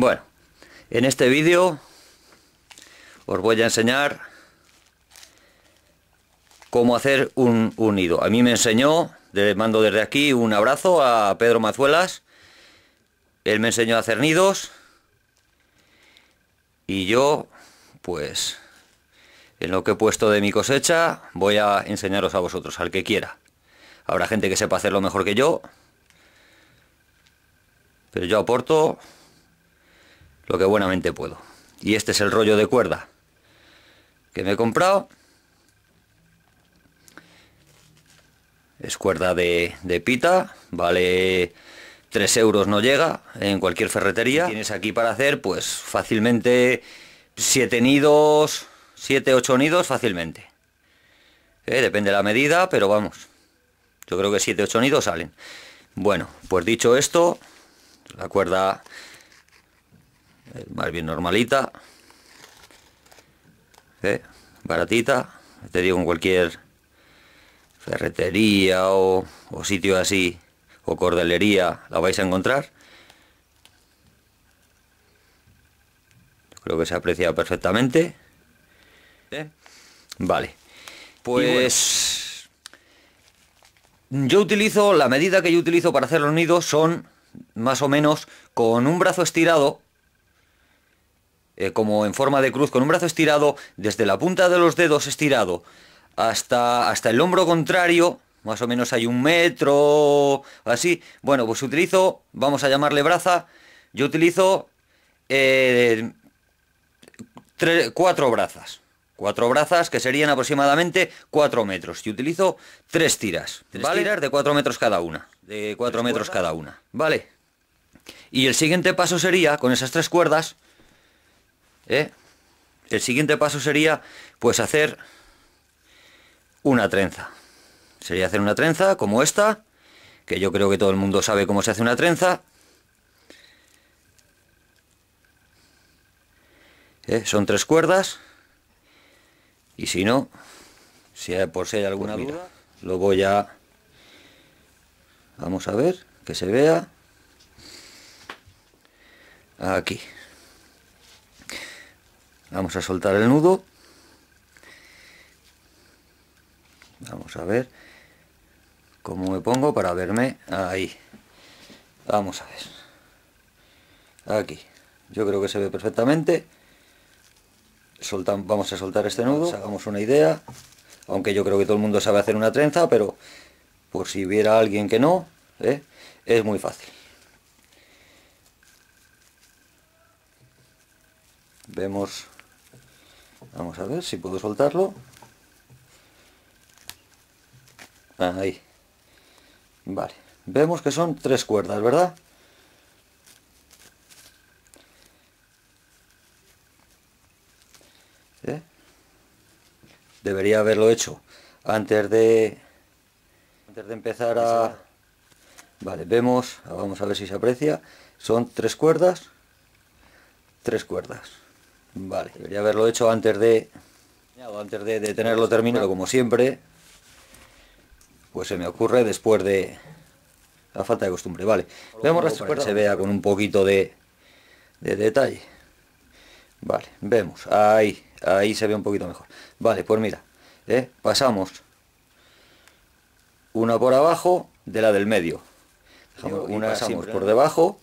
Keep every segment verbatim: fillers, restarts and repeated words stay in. Bueno, en este vídeo os voy a enseñar cómo hacer un, un nido. A mí me enseñó, le mando desde aquí un abrazo a Pedro Mazuelas. Él me enseñó a hacer nidos y yo, pues, en lo que he puesto de mi cosecha, voy a enseñaros a vosotros, al que quiera. Habrá gente que sepa hacerlo mejor que yo, pero yo aporto lo que buenamente puedo. Y este es el rollo de cuerda que me he comprado. Es cuerda de, de pita, vale tres euros, no llega, en cualquier ferretería. Tienes aquí para hacer pues fácilmente siete nidos, siete ocho nidos fácilmente. Eh, depende de la medida, pero vamos, yo creo que siete ocho nidos salen. Bueno, pues dicho esto, la cuerda más bien normalita, eh, baratita, te digo, en cualquier ferretería o, o sitio así, o cordelería, la vais a encontrar. Creo que se aprecia perfectamente. ¿Eh? Vale, pues bueno, yo utilizo, la medida que yo utilizo para hacer los nidos son más o menos con un brazo estirado, eh, como en forma de cruz, con un brazo estirado desde la punta de los dedos estirado hasta, hasta el hombro contrario. Más o menos hay un metro, así. Bueno, pues utilizo, vamos a llamarle braza. Yo utilizo eh, tres, cuatro brazas. Cuatro brazas que serían aproximadamente cuatro metros. Y utilizo tres tiras. Tres ¿vale? tiras de cuatro metros cada una. De cuatro metros cuerdas cada una. Vale. Y el siguiente paso sería, con esas tres cuerdas, ¿eh? el siguiente paso sería, pues hacer una trenza. Sería hacer una trenza como esta, que yo creo que todo el mundo sabe cómo se hace una trenza. ¿Eh? Son tres cuerdas. Y si no, si hay, por si hay alguna pues mira, duda, lo voy a... Vamos a ver, que se vea. Aquí. Vamos a soltar el nudo. Vamos a ver cómo me pongo para verme ahí. Vamos a ver. Aquí. Yo creo que se ve perfectamente. Soltan, vamos a soltar este nudo. Hagamos una idea. Aunque yo creo que todo el mundo sabe hacer una trenza, pero por si hubiera alguien que no, ¿eh? es muy fácil. Vemos. Vamos a ver si puedo soltarlo. Ahí. Vale. Vemos que son tres cuerdas, ¿verdad? ¿Eh? Debería haberlo hecho antes de antes de empezar a... Vale, vemos, vamos a ver si se aprecia. Son tres cuerdas. Tres cuerdas. Vale. Debería haberlo hecho antes de... Antes de, de tenerlo terminado, como siempre. Pues se me ocurre después de la falta de costumbre. Vale, vemos las cuerdas, que se vea con un poquito de, de detalle. Vale, vemos, ahí, ahí se ve un poquito mejor. Vale, pues mira, ¿eh? pasamos una por abajo de la del medio. Dejamos, una pasamos por debajo,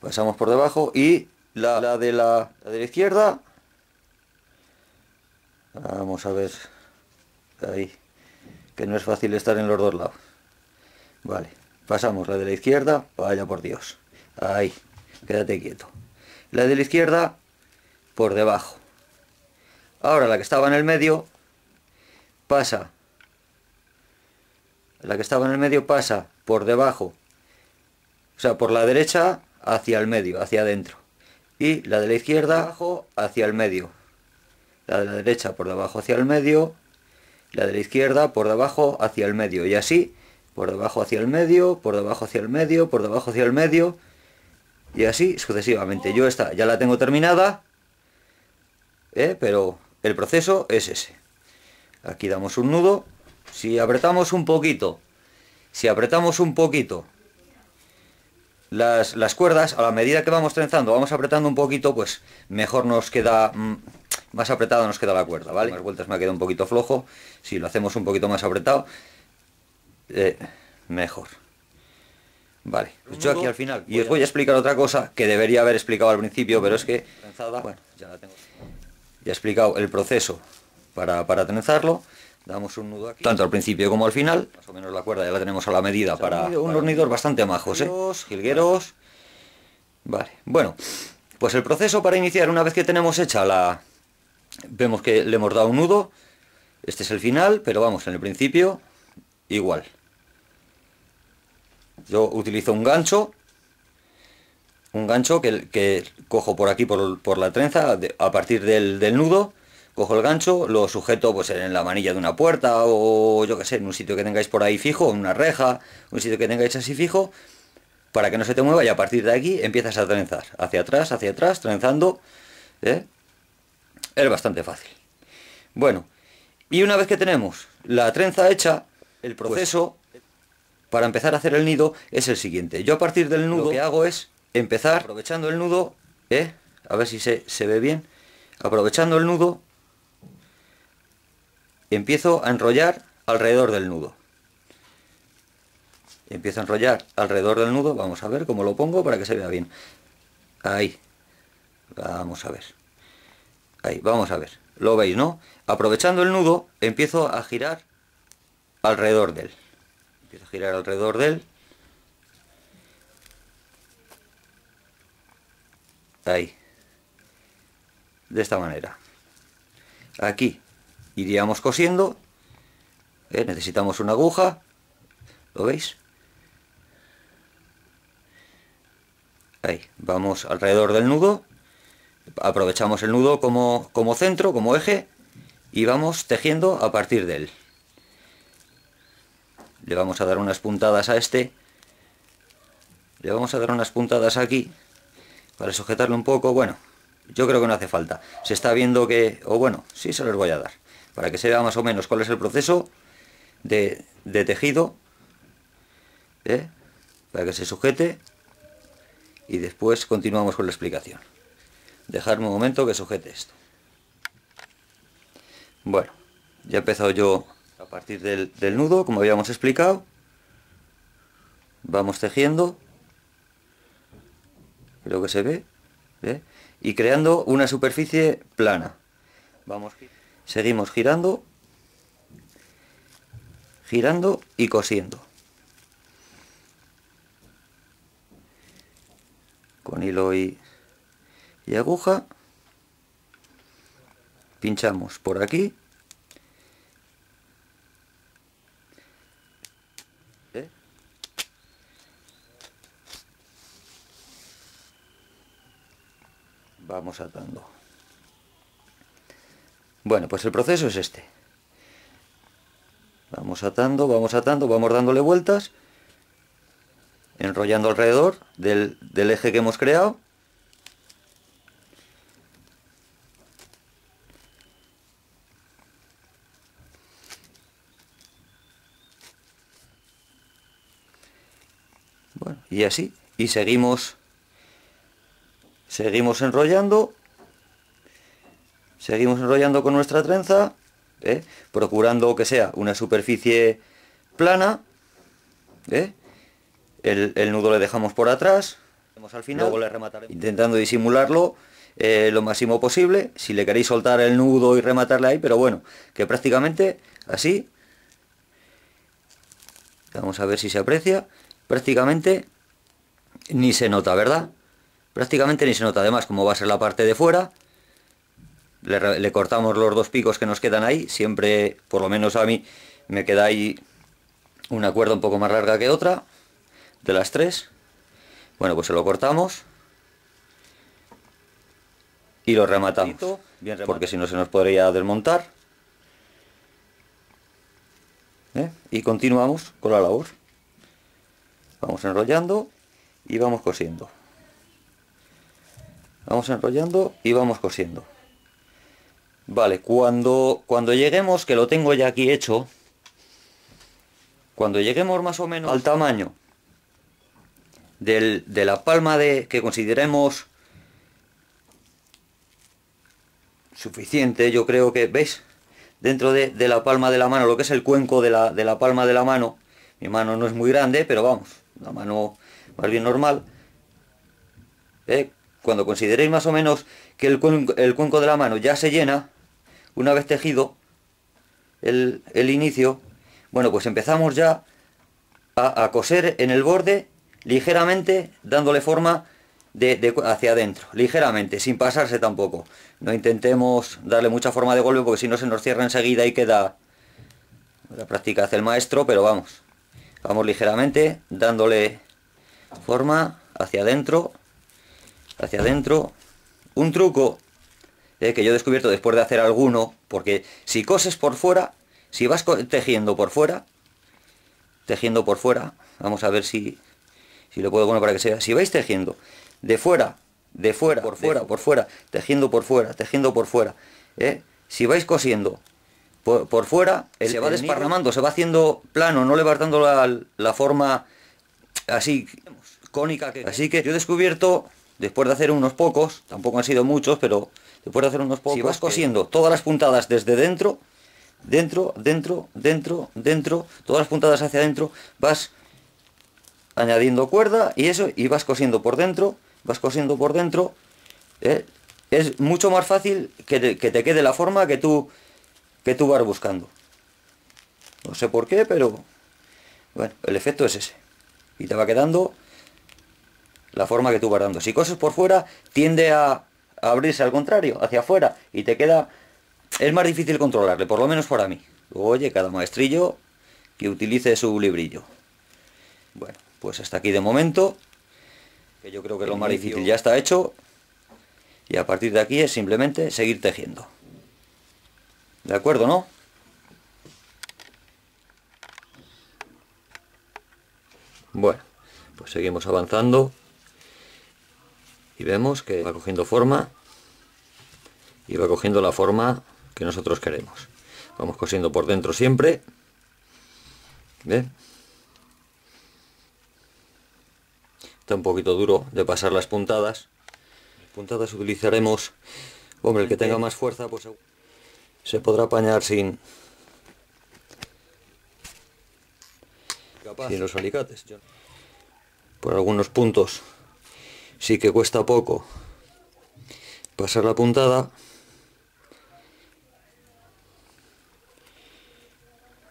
pasamos por debajo y la, la, de la, la de la izquierda. Vamos a ver, ahí. Que no es fácil estar en los dos lados. Vale, pasamos la de la izquierda, vaya por Dios. Ahí, quédate quieto. La de la izquierda, por debajo. Ahora la que estaba en el medio, pasa. La que estaba en el medio pasa por debajo. O sea, por la derecha hacia el medio, hacia adentro. Y la de la izquierda, abajo, hacia el medio. La de la derecha, por debajo, hacia el medio. La de la izquierda por debajo hacia el medio, y así, por debajo hacia el medio, por debajo hacia el medio, por debajo hacia el medio, y así sucesivamente. Yo esta ya la tengo terminada, ¿eh? pero el proceso es ese. Aquí damos un nudo, si apretamos un poquito, si apretamos un poquito las, las cuerdas, a la medida que vamos trenzando, vamos apretando un poquito, pues mejor nos queda, mmm, más apretada nos queda la cuerda, ¿vale? Las vueltas me ha quedado un poquito flojo, si lo hacemos un poquito más apretado, eh, mejor. Vale, pues yo aquí al final, y os voy a explicar otra cosa que debería haber explicado al principio, pero es que, bueno, ya la tengo. Ya he explicado el proceso para, para trenzarlo, damos un nudo aquí, tanto al principio como al final, más o menos la cuerda ya la tenemos a la medida para... Un hornidor bastante majos, ¿eh? Jilgueros, vale, bueno, pues el proceso para iniciar, una vez que tenemos hecha la... Vemos que le hemos dado un nudo, este es el final, pero vamos, en el principio, igual. Yo utilizo un gancho, un gancho que, que cojo por aquí, por, por la trenza, de, a partir del, del nudo, cojo el gancho, lo sujeto pues en la manilla de una puerta o yo que sé, en un sitio que tengáis por ahí fijo, en una reja, un sitio que tengáis así fijo, para que no se te mueva y a partir de aquí empiezas a trenzar, hacia atrás, hacia atrás, trenzando, ¿eh? Es bastante fácil. Bueno, y una vez que tenemos la trenza hecha, el proceso... Pues, para empezar a hacer el nido es el siguiente. Yo a partir del nudo lo que hago es empezar aprovechando el nudo, ¿eh? A ver si se, se ve bien, aprovechando el nudo empiezo a enrollar alrededor del nudo, empiezo a enrollar alrededor del nudo, vamos a ver cómo lo pongo para que se vea bien, ahí, vamos a ver, ahí, vamos a ver, lo veis, ¿no? Aprovechando el nudo empiezo a girar alrededor de él. Empiezo a girar alrededor de él. Ahí. De esta manera. Aquí iríamos cosiendo. ¿Eh? Necesitamos una aguja. ¿Lo veis? Ahí. Vamos alrededor del nudo. Aprovechamos el nudo como, como centro, como eje. Y vamos tejiendo a partir de él. Le vamos a dar unas puntadas a este, le vamos a dar unas puntadas aquí, para sujetarlo un poco, bueno, yo creo que no hace falta, se está viendo que, o bueno, sí se los voy a dar, para que se vea más o menos cuál es el proceso de, de tejido, ¿eh? Para que se sujete, y después continuamos con la explicación. Dejadme un momento que sujete esto. Bueno, ya he empezado yo... A partir del, del nudo, como habíamos explicado, vamos tejiendo, creo que se ve, ¿eh? Y creando una superficie plana. Vamos, seguimos girando, girando y cosiendo. Con hilo y, y aguja, pinchamos por aquí. Vamos atando. Bueno, pues el proceso es este. Vamos atando, vamos atando, vamos dándole vueltas, enrollando alrededor del, del eje que hemos creado. Bueno, y así, y seguimos... Seguimos enrollando, seguimos enrollando con nuestra trenza, ¿eh? Procurando que sea una superficie plana, ¿eh? el, el nudo le dejamos por atrás, al final, luego le remataremos, intentando disimularlo eh, lo máximo posible, si le queréis soltar el nudo y rematarle ahí, pero bueno, que prácticamente así, vamos a ver si se aprecia, prácticamente ni se nota, ¿verdad? Prácticamente ni se nota, además como va a ser la parte de fuera, le, le cortamos los dos picos que nos quedan ahí, siempre, por lo menos a mí, me queda ahí una cuerda un poco más larga que otra, de las tres, bueno pues se lo cortamos y lo rematamos, porque si no se nos podría desmontar, ¿eh? Y continuamos con la labor, vamos enrollando y vamos cosiendo. Vamos enrollando y vamos cosiendo. Vale, cuando, cuando lleguemos, que lo tengo ya aquí hecho, cuando lleguemos más o menos al tamaño del, de la palma de que consideremos suficiente, yo creo que, ¿veis? Dentro de, de la palma de la mano, lo que es el cuenco de la, de la palma de la mano, mi mano no es muy grande, pero vamos, la mano más bien normal, ¿eh? Cuando consideréis más o menos que el cuenco, el cuenco de la mano ya se llena, una vez tejido el, el inicio, bueno, pues empezamos ya a, a coser en el borde ligeramente, dándole forma de, de hacia adentro, ligeramente, sin pasarse tampoco. No intentemos darle mucha forma de golpe porque si no se nos cierra enseguida y queda... La práctica hace el maestro, pero vamos, vamos ligeramente dándole forma hacia adentro, hacia adentro. Un truco eh, que yo he descubierto después de hacer alguno, porque si coses por fuera, si vas tejiendo por fuera, tejiendo por fuera, vamos a ver si, si lo puedo, bueno, para que sea, si vais tejiendo de fuera, de fuera, por fuera, por fuera, tejiendo por fuera, tejiendo por fuera, eh, si vais cosiendo por, por fuera, el, se va desparramando, se va haciendo plano, no le vas dando la, la forma así cónica que... Así que yo he descubierto, después de hacer unos pocos, tampoco han sido muchos, pero después de hacer unos pocos, si vas cosiendo todas las puntadas desde dentro, dentro, dentro, dentro, dentro, todas las puntadas hacia adentro, vas añadiendo cuerda y eso, y vas cosiendo por dentro, vas cosiendo por dentro, eh, es mucho más fácil que te, que te quede la forma que tú... que tú vas buscando. No sé por qué, pero bueno, el efecto es ese. Y te va quedando la forma que tú vas dando. Si coses por fuera, tiende a abrirse al contrario, hacia afuera, y te queda... Es más difícil controlarle, por lo menos para mí. Oye, cada maestrillo que utilice su librillo. Bueno, pues hasta aquí de momento, que yo creo que lo más difícil ya está hecho. Y a partir de aquí es simplemente seguir tejiendo. ¿De acuerdo, no? Bueno, pues seguimos avanzando y vemos que va cogiendo forma y va cogiendo la forma que nosotros queremos. Vamos cosiendo por dentro siempre. ¿Ven? Está un poquito duro de pasar las puntadas. Las puntadas utilizaremos, hombre, el que tenga más fuerza, pues... se podrá apañar sin, sin los alicates. Por algunos puntos sí que cuesta poco pasar la puntada,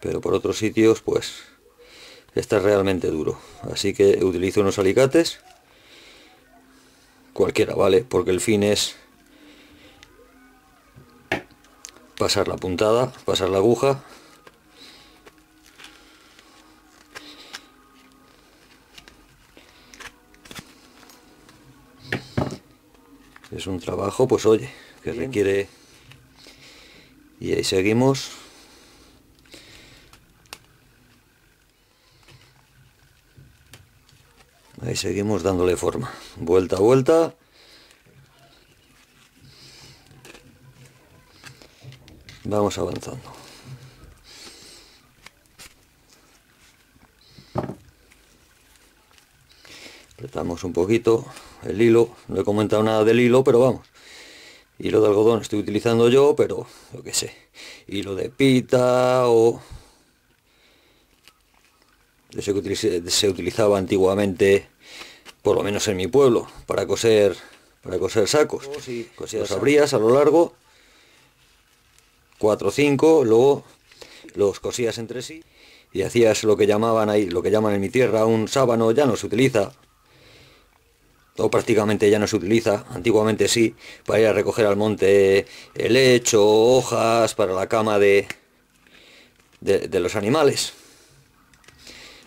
pero por otros sitios pues está realmente duro. Así que utilizo unos alicates, cualquiera vale, porque el fin es pasar la puntada, pasar la aguja. Es un trabajo, pues oye, que bien requiere. Y ahí seguimos. Ahí seguimos dándole forma. Vuelta a vuelta. Vamos avanzando. Apretamos un poquito el hilo. No he comentado nada del hilo, pero vamos. Hilo de algodón estoy utilizando yo, pero yo qué sé. Hilo de pita o... Eso que se utilizaba antiguamente, por lo menos en mi pueblo, para coser, para coser sacos. Oh, sí. Los abrías a lo largo. cuatro o cinco, luego los cosías entre sí y hacías lo que llamaban ahí, lo que llaman en mi tierra un sábano. Ya no se utiliza, o prácticamente ya no se utiliza. Antiguamente sí, para ir a recoger al monte helecho, hojas para la cama de, de, de los animales.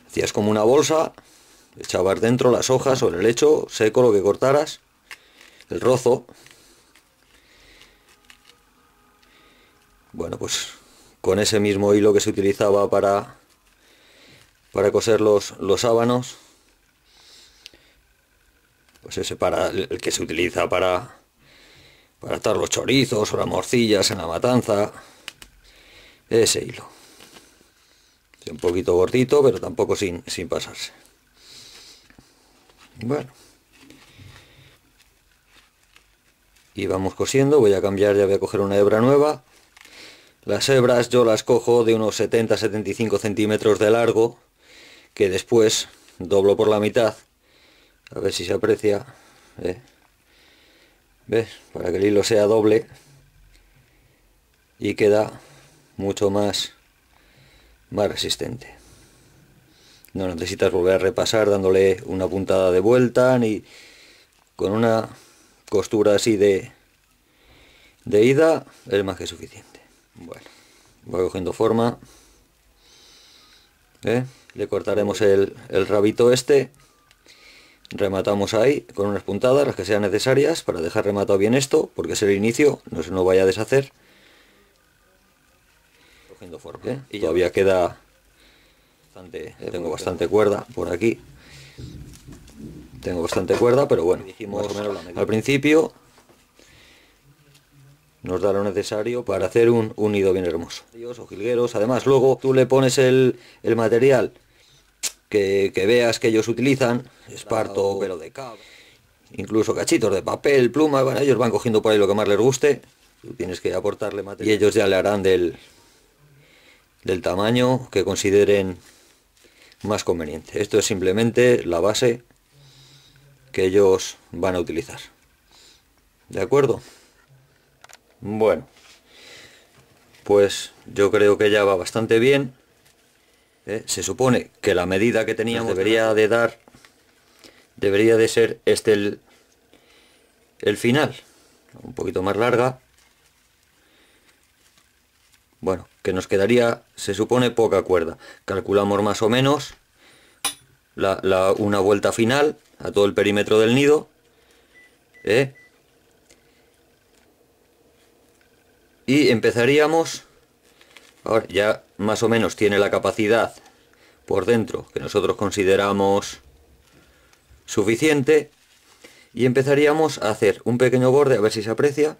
Hacías como una bolsa, echabas dentro las hojas o el helecho seco, lo que cortaras, el rozo. Bueno, pues con ese mismo hilo que se utilizaba para, para coser los, los sábanos, pues ese para el que se utiliza para, para atar los chorizos o las morcillas en la matanza, ese hilo. Es un poquito gordito, pero tampoco sin, sin pasarse. Bueno. Y vamos cosiendo, voy a cambiar, ya voy a coger una hebra nueva. Las hebras yo las cojo de unos setenta a setenta y cinco centímetros de largo, que después doblo por la mitad, a ver si se aprecia, ¿eh? ¿Ves? Para que el hilo sea doble y queda mucho más, más resistente. No necesitas volver a repasar dándole una puntada de vuelta, ni con una costura así de, de ida es más que suficiente. Bueno, voy cogiendo forma, ¿eh? Le cortaremos el, el rabito este, rematamos ahí con unas puntadas, las que sean necesarias para dejar rematado bien esto, porque es el inicio, no se nos vaya a deshacer. Cogiendo forma, ¿eh? Y todavía queda bastante, eh, tengo bastante cuerda por aquí. Tengo bastante cuerda, pero bueno, dijimos más o menos la medida. Al principio nos da lo necesario para hacer un, un nido bien hermoso. O jilgueros, además luego tú le pones el, el material que, que veas que ellos utilizan, esparto, pelo de cabra, incluso cachitos de papel, pluma, bueno, ellos van cogiendo por ahí lo que más les guste, tú tienes que aportarle material y ellos ya le harán del, del tamaño que consideren más conveniente. Esto es simplemente la base que ellos van a utilizar, ¿de acuerdo? Bueno, pues yo creo que ya va bastante bien, ¿eh? Se supone que la medida que teníamos debería de dar, debería de ser este el, el final, un poquito más larga. Bueno, que nos quedaría, se supone, poca cuerda. Calculamos más o menos la, la, una vuelta final a todo el perímetro del nido, ¿eh? Y empezaríamos, ahora ya más o menos tiene la capacidad por dentro que nosotros consideramos suficiente, y empezaríamos a hacer un pequeño borde, a ver si se aprecia,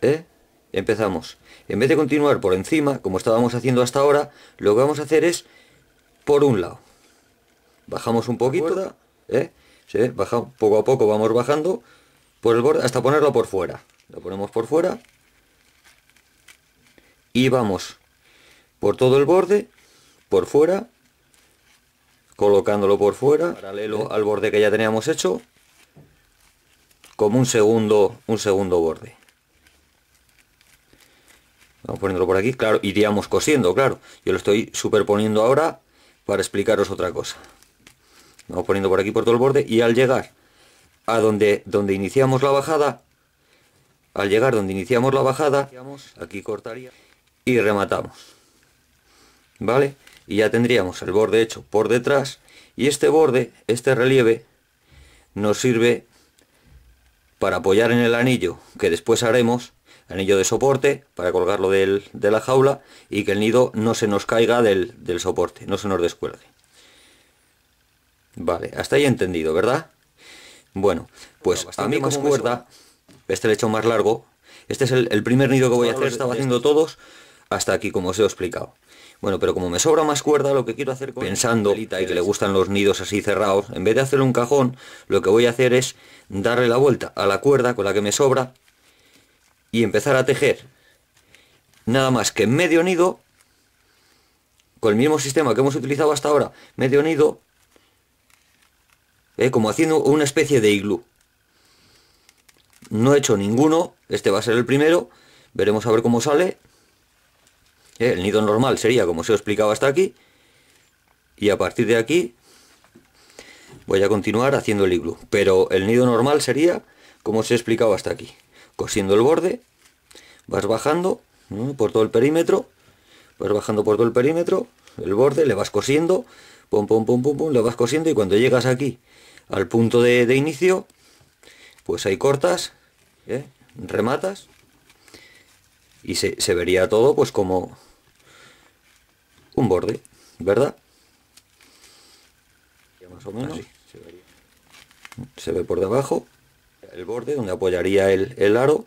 ¿eh? Empezamos, en vez de continuar por encima como estábamos haciendo hasta ahora, lo que vamos a hacer es por un lado, bajamos un poquito, ¿eh? Sí, baja, poco a poco vamos bajando por el borde hasta ponerlo por fuera, lo ponemos por fuera. Y vamos por todo el borde, por fuera, colocándolo por fuera, paralelo al borde que ya teníamos hecho, como un segundo, un segundo borde. Vamos poniéndolo por aquí, claro, iríamos cosiendo, claro. Yo lo estoy superponiendo ahora para explicaros otra cosa. Vamos poniendo por aquí por todo el borde y al llegar a donde, donde iniciamos la bajada, al llegar donde iniciamos la bajada, aquí cortaría. Y rematamos, ¿vale? Y ya tendríamos el borde hecho por detrás, y este borde, este relieve, nos sirve para apoyar en el anillo, que después haremos, anillo de soporte, para colgarlo del, de la jaula, y que el nido no se nos caiga del, del soporte, no se nos descuelgue. Vale, hasta ahí entendido, ¿verdad? Bueno, pues a mí más cuerda, este le he hecho más largo, este es el, el primer nido que voy a hacer, estaba haciendo todos, hasta aquí, como os he explicado. Bueno, pero como me sobra más cuerda, lo que quiero hacer, con pensando y que le gustan los nidos así cerrados, en vez de hacer un cajón, lo que voy a hacer es darle la vuelta a la cuerda con la que me sobra y empezar a tejer nada más que medio nido, con el mismo sistema que hemos utilizado hasta ahora, medio nido, eh, como haciendo una especie de iglú. No he hecho ninguno, este va a ser el primero, veremos a ver cómo sale. El nido normal sería como se os explicaba hasta aquí, y a partir de aquí voy a continuar haciendo el iglú, pero el nido normal sería como se os he explicado hasta aquí, cosiendo el borde, vas bajando, ¿no?, por todo el perímetro, vas bajando por todo el perímetro, el borde le vas cosiendo, pum pum pum pum pum, le vas cosiendo, y cuando llegas aquí al punto de, de inicio, pues ahí cortas, ¿eh?, rematas, y se, se vería todo pues como un borde, ¿verdad? Ya más o menos. Así, se vería. Se ve por debajo el borde donde apoyaría el, el aro,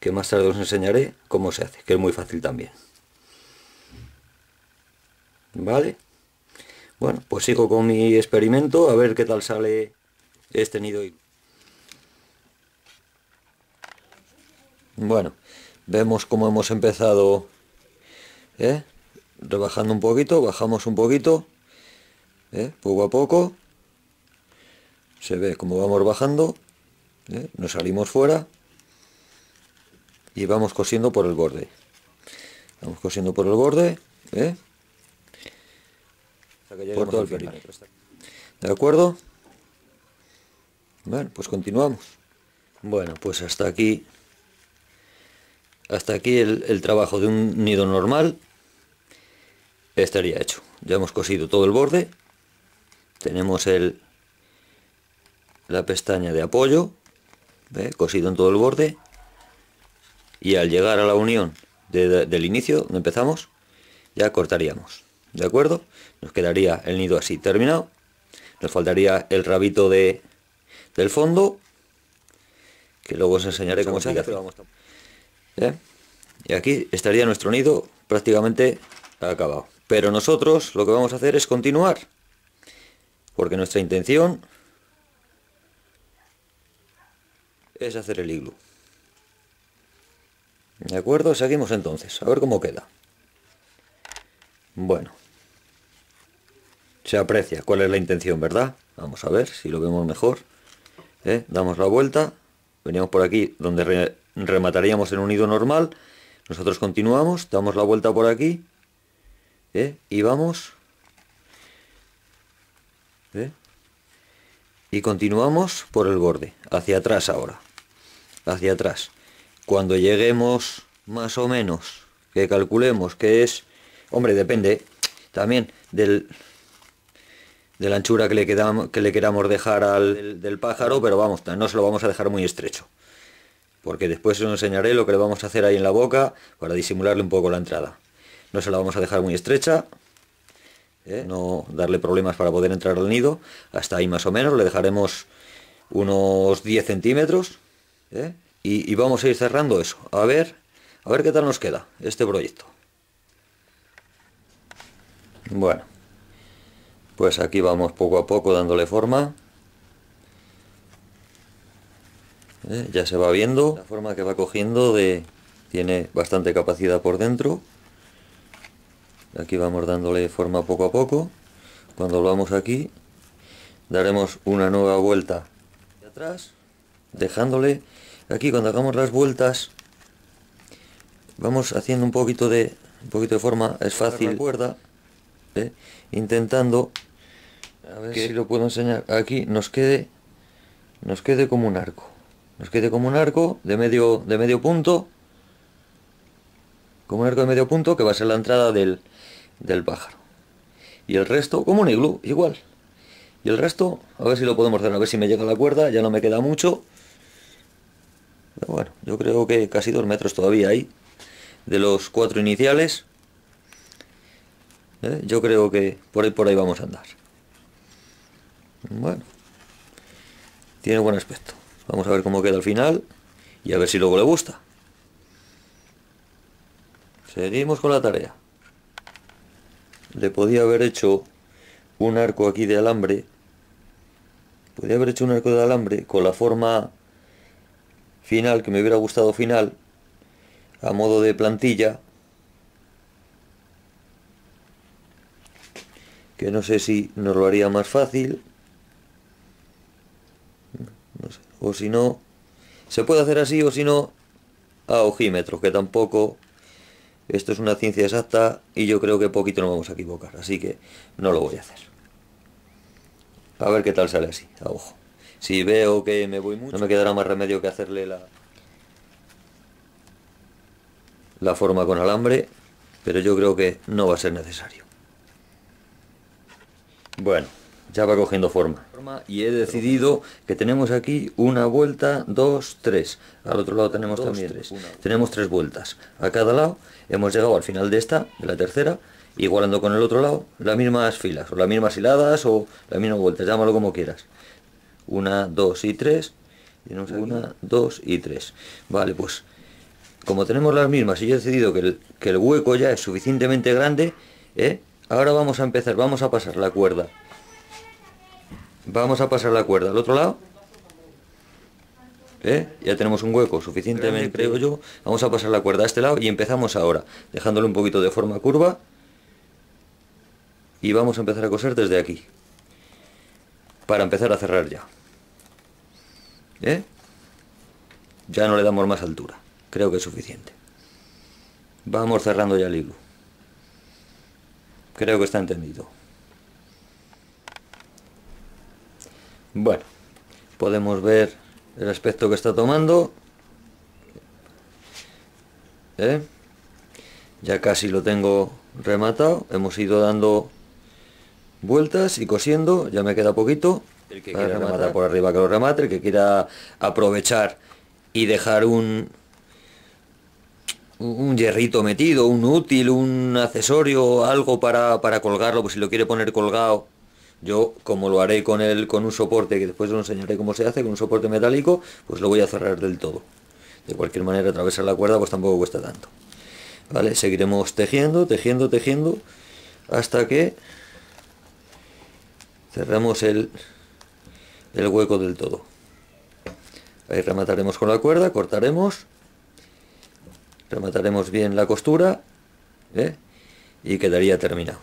que más tarde os enseñaré cómo se hace, que es muy fácil también. ¿Vale? Bueno, pues sigo con mi experimento, a ver qué tal sale este nido igloó. Bueno, vemos cómo hemos empezado, ¿eh? Rebajando un poquito, bajamos un poquito, ¿eh? Poco a poco. Se ve cómo vamos bajando, ¿eh? Nos salimos fuera y vamos cosiendo por el borde. Vamos cosiendo por el borde, ¿eh? Por todo el perímetro. ¿De acuerdo? Bueno, pues continuamos. Bueno, pues hasta aquí. Hasta aquí el, el trabajo de un nido normal estaría hecho. Ya hemos cosido todo el borde. Tenemos el, la pestaña de apoyo, ¿eh? Cosido en todo el borde. Y al llegar a la unión de, de, del inicio, donde empezamos, ya cortaríamos. ¿De acuerdo? Nos quedaría el nido así terminado. Nos faltaría el rabito de, del fondo, que luego os enseñaré cómo se hace. ¿Eh? Y aquí estaría nuestro nido prácticamente acabado. Pero nosotros lo que vamos a hacer es continuar, porque nuestra intención es hacer el iglú. ¿De acuerdo? Seguimos entonces, a ver cómo queda. Bueno, se aprecia cuál es la intención, ¿verdad? Vamos a ver si lo vemos mejor, ¿eh? Damos la vuelta, veníamos por aquí donde re remataríamos en un nido normal. Nosotros continuamos, damos la vuelta por aquí, ¿eh? Y vamos, ¿eh? Y continuamos por el borde, hacia atrás ahora, hacia atrás. Cuando lleguemos más o menos, que calculemos que es, hombre, depende también del, de la anchura que le, quedamos, que le queramos dejar al del, del pájaro, pero vamos, no se lo vamos a dejar muy estrecho, porque después os enseñaré lo que le vamos a hacer ahí en la boca para disimularle un poco la entrada. No se la vamos a dejar muy estrecha, ¿eh? No darle problemas para poder entrar al nido. Hasta ahí más o menos, le dejaremos unos diez centímetros, ¿eh? Y, y vamos a ir cerrando eso, a ver, a ver qué tal nos queda este proyecto. Bueno, pues aquí vamos poco a poco dándole forma, ¿eh? Ya se va viendo la forma que va cogiendo, de tiene bastante capacidad por dentro. Aquí vamos dándole forma poco a poco. Cuando volvamos aquí daremos una nueva vuelta de atrás, dejándole aquí. Cuando hagamos las vueltas vamos haciendo un poquito de un poquito de forma. Es fácil, cuerda, ¿eh? Intentando, a ver que si lo puedo enseñar, aquí nos quede nos quede como un arco, nos quede como un arco de medio de medio punto, como un arco de medio punto que va a ser la entrada del, del pájaro, y el resto como un iglú igual. Y el resto, a ver si lo podemos hacer, a ver si me llega la cuerda. Ya no me queda mucho. Pero bueno, yo creo que casi dos metros todavía hay de los cuatro iniciales, ¿eh? Yo creo que por ahí por ahí vamos a andar. Bueno, tiene buen aspecto. Vamos a ver cómo queda al final y a ver si luego le gusta. Seguimos con la tarea. Le podía haber hecho un arco aquí de alambre. Podía haber hecho un arco de alambre con la forma final, que me hubiera gustado final, a modo de plantilla, que no sé si nos lo haría más fácil, no sé, o si no, se puede hacer así, o si no, a ojímetros, que tampoco, esto es una ciencia exacta, y yo creo que poquito nos vamos a equivocar, así que no lo voy a hacer. A ver qué tal sale así, a ojo. Si veo que me voy mucho, no me quedará más remedio que hacerle la, la forma con alambre, pero yo creo que no va a ser necesario. Bueno, ya va cogiendo forma. Y he decidido que tenemos aquí una vuelta, dos, tres. Al otro lado tenemos dos, también tres. Una, tenemos tres vueltas. A cada lado hemos llegado al final de esta, de la tercera, igualando con el otro lado las mismas filas, o las mismas hiladas, o la misma vuelta, llámalo como quieras. una, dos y tres. Tenemos una, dos y tres. Vale, pues como tenemos las mismas y yo he decidido que el, que el hueco ya es suficientemente grande, ¿eh? Ahora vamos a empezar, vamos a pasar la cuerda Vamos a pasar la cuerda al otro lado. ¿Eh? Ya tenemos un hueco suficientemente, creo yo. Vamos a pasar la cuerda a este lado y empezamos ahora, dejándole un poquito de forma curva. Y vamos a empezar a coser desde aquí, para empezar a cerrar ya. ¿Eh? Ya no le damos más altura, creo que es suficiente. Vamos cerrando ya el hilo. Creo que está entendido. Bueno, podemos ver el aspecto que está tomando. ¿Eh? Ya casi lo tengo rematado. Hemos ido dando vueltas y cosiendo. Ya me queda poquito. El que quiera rematar por arriba que lo remate. El que quiera aprovechar y dejar un un hierrito metido, un útil, un accesorio, algo para, para colgarlo, pues si lo quiere poner colgado. Yo, como lo haré con el, con un soporte, que después os enseñaré cómo se hace, con un soporte metálico, pues lo voy a cerrar del todo. De cualquier manera, atravesar la cuerda pues tampoco cuesta tanto. Vale, seguiremos tejiendo, tejiendo, tejiendo, hasta que cerramos el, el hueco del todo. Ahí remataremos con la cuerda, cortaremos, remataremos bien la costura, ¿eh? Y quedaría terminado.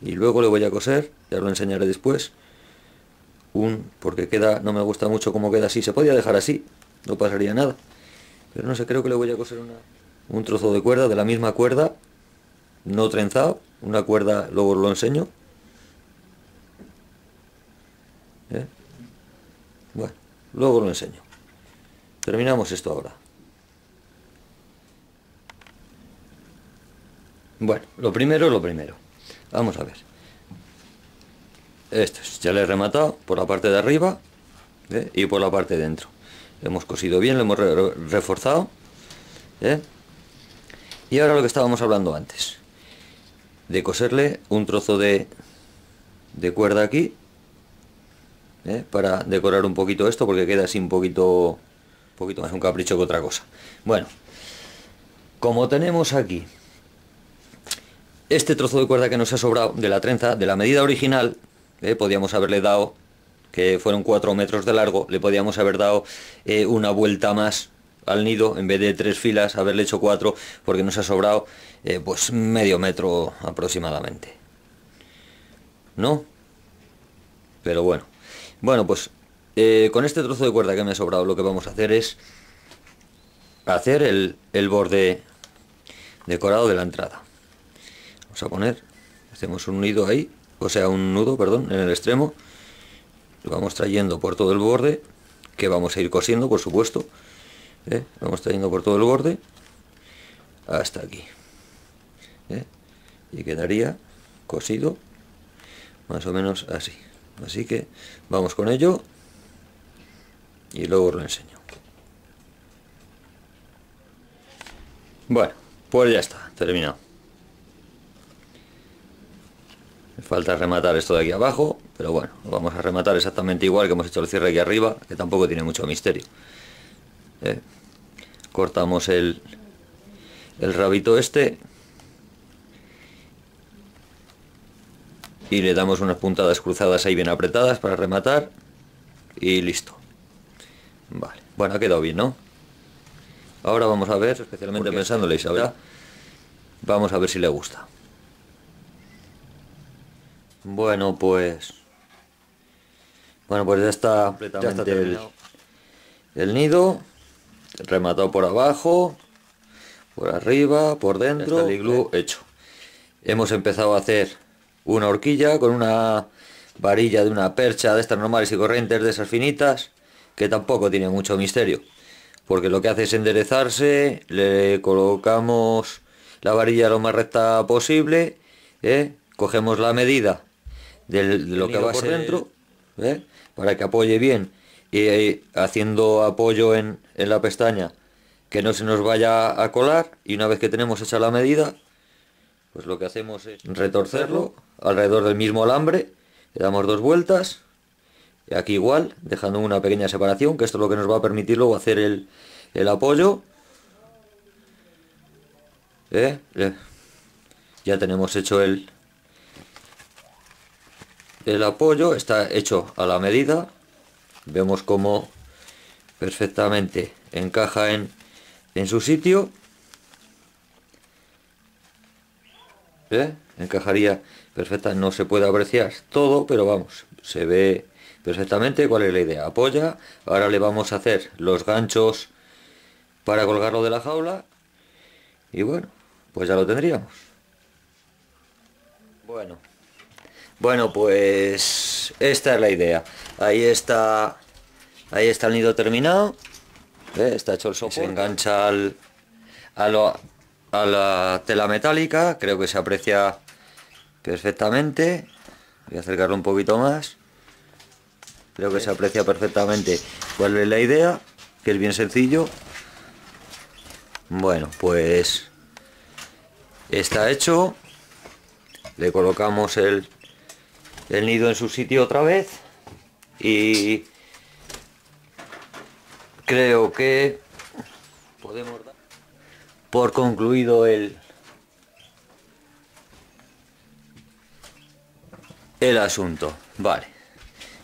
Y luego le voy a coser, ya lo enseñaré después, un porque queda, no me gusta mucho cómo queda así, se podía dejar así, no pasaría nada, pero no sé, creo que le voy a coser una, un trozo de cuerda, de la misma cuerda, no trenzado, una cuerda, luego lo enseño. ¿Eh? Bueno, luego lo enseño. Terminamos esto ahora. Bueno, lo primero, lo primero. Vamos a ver. Esto ya le he rematado por la parte de arriba, ¿eh? Y por la parte de dentro. Lo hemos cosido bien, lo hemos re re reforzado. ¿eh? Y ahora lo que estábamos hablando antes. De coserle un trozo de, de cuerda aquí. ¿eh? Para decorar un poquito esto, porque queda así un poquito, poquito más un capricho que otra cosa. Bueno, como tenemos aquí este trozo de cuerda que nos ha sobrado de la trenza, de la medida original, eh, podíamos haberle dado, que fueron cuatro metros de largo, le podíamos haber dado eh, una vuelta más al nido, en vez de tres filas, haberle hecho cuatro, porque nos ha sobrado eh, pues medio metro aproximadamente. ¿No? Pero bueno. Bueno, pues eh, con este trozo de cuerda que me ha sobrado, lo que vamos a hacer es hacer el, el borde decorado de la entrada. A poner, hacemos un nido ahí, o sea un nudo, perdón, en el extremo, lo vamos trayendo por todo el borde, que vamos a ir cosiendo, por supuesto, ¿eh? Vamos trayendo por todo el borde hasta aquí, ¿eh? Y quedaría cosido más o menos así, así que vamos con ello y luego os lo enseño. Bueno, pues ya está, terminado. Falta rematar esto de aquí abajo, pero bueno, lo vamos a rematar exactamente igual que hemos hecho el cierre aquí arriba, que tampoco tiene mucho misterio. ¿Eh? Cortamos el, el rabito este y le damos unas puntadas cruzadas ahí bien apretadas para rematar y listo. Vale, bueno, ha quedado bien, ¿no? Ahora vamos a ver, especialmente pensándole, Isabel, vamos a ver si le gusta. Bueno, pues bueno pues ya está completamente ya está el, el nido rematado por abajo, por arriba, por dentro. Está el iglú hecho. Hemos empezado a hacer una horquilla con una varilla de una percha de estas normales y corrientes, de esas finitas, que tampoco tiene mucho misterio, porque lo que hace es enderezarse, le colocamos la varilla lo más recta posible, ¿eh? Cogemos la medida Del, de lo que va por dentro, ¿eh? Para que apoye bien, y eh, haciendo apoyo en, en la pestaña, que no se nos vaya a colar, y una vez que tenemos hecha la medida, pues lo que hacemos es retorcerlo alrededor del mismo alambre, le damos dos vueltas, y aquí igual, dejando una pequeña separación, que esto es lo que nos va a permitir luego hacer el, el apoyo. ¿Eh? Ya tenemos hecho el el apoyo está hecho a la medida. Vemos cómo perfectamente encaja en, en su sitio. ¿Eh? Encajaría perfecta, no se puede apreciar todo, pero vamos, se ve perfectamente cuál es la idea. Apoya, ahora le vamos a hacer los ganchos para colgarlo de la jaula y bueno, pues ya lo tendríamos. Bueno, bueno, pues esta es la idea. Ahí está, ahí está el nido terminado. ¿Eh? Está hecho el soporte, se engancha al, a lo, a la tela metálica, creo que se aprecia perfectamente. Voy a acercarlo un poquito más. Creo que se aprecia perfectamente cuál es la idea, que es bien sencillo. Bueno, pues está hecho. Le colocamos el, el nido en su sitio otra vez y creo que podemos dar por concluido el el asunto. Vale,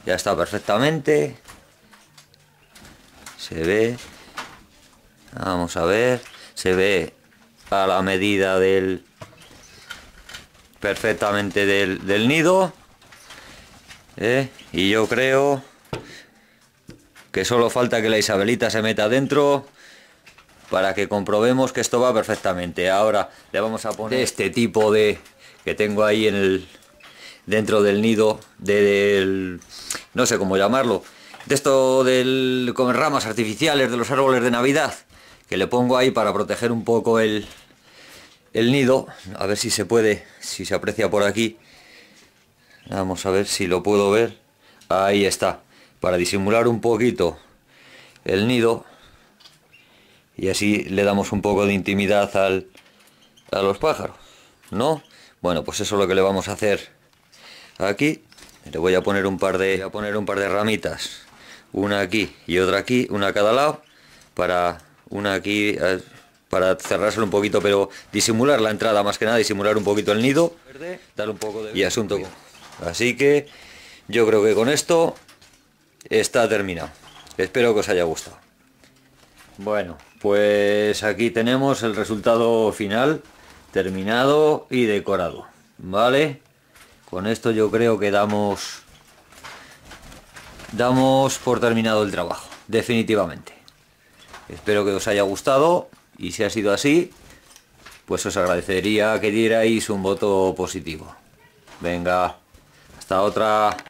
ya está perfectamente, se ve, vamos a ver, se ve a la medida del perfectamente del, del nido, ¿eh? Y yo creo que solo falta que la Isabelita se meta dentro para que comprobemos que esto va perfectamente. Ahora le vamos a poner este tipo de que tengo ahí en el dentro del nido, de, del, no sé cómo llamarlo, de esto del, con ramas artificiales de los árboles de Navidad, que le pongo ahí para proteger un poco el, el nido. A ver si se puede, si se aprecia por aquí, vamos a ver si lo puedo ver. Ahí está, para disimular un poquito el nido y así le damos un poco de intimidad al, a los pájaros, ¿no? Bueno, pues eso es lo que le vamos a hacer. Aquí le voy a poner un par de, voy a poner un par de ramitas, una aquí y otra aquí, una a cada lado, para una aquí para cerrárselo un poquito, pero disimular la entrada, más que nada disimular un poquito el nido, dar un poco de y asunto. Así que yo creo que con esto está terminado. Espero que os haya gustado. Bueno, pues aquí tenemos el resultado final, terminado y decorado, ¿vale? Con esto yo creo que damos, damos por terminado el trabajo, definitivamente. Espero que os haya gustado y si ha sido así, pues os agradecería que dierais un voto positivo. Venga, hasta otra.